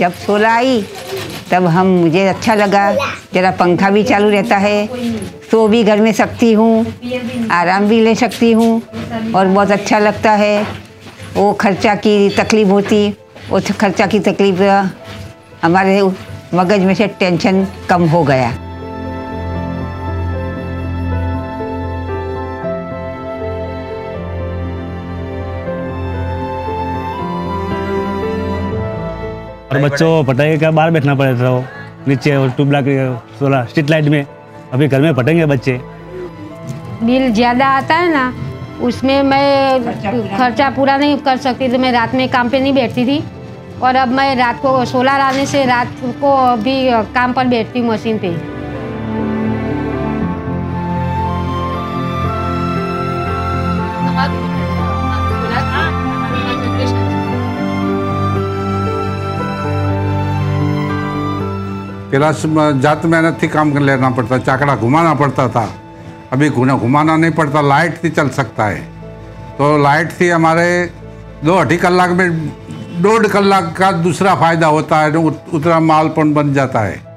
जब सोलह आई तब हम मुझे अच्छा लगा, ज़रा पंखा भी चालू रहता है, सो भी घर में सकती हूँ, आराम भी ले सकती हूँ और बहुत अच्छा लगता है। वो खर्चा की तकलीफ़ होती, वो खर्चा की तकलीफ़ हमारे मगज में से टेंशन कम हो गया। और बच्चों पटाखे का बाहर बैठना पड़े था वो नीचे और ट्यूबलाइट सोलर स्ट्रीट लाइट में, अभी घर में पटेंगे बच्चे। बिल ज़्यादा आता है ना, उसमें मैं खर्चा पूरा नहीं कर सकती, तो मैं रात में काम पे नहीं बैठती थी। और अब मैं रात को सोलर आने से रात को भी काम पर बैठती हूँ मशीन पे। पहला जात मेहनत थी काम कर लेना पड़ता, चाकड़ा घुमाना पड़ता था, अभी घुमाना नहीं पड़ता, लाइट थी चल सकता है। तो लाइट थी हमारे 2-2.5 कलाक में 1.5 कलाक का दूसरा फायदा होता है, उतना मालपन बन जाता है।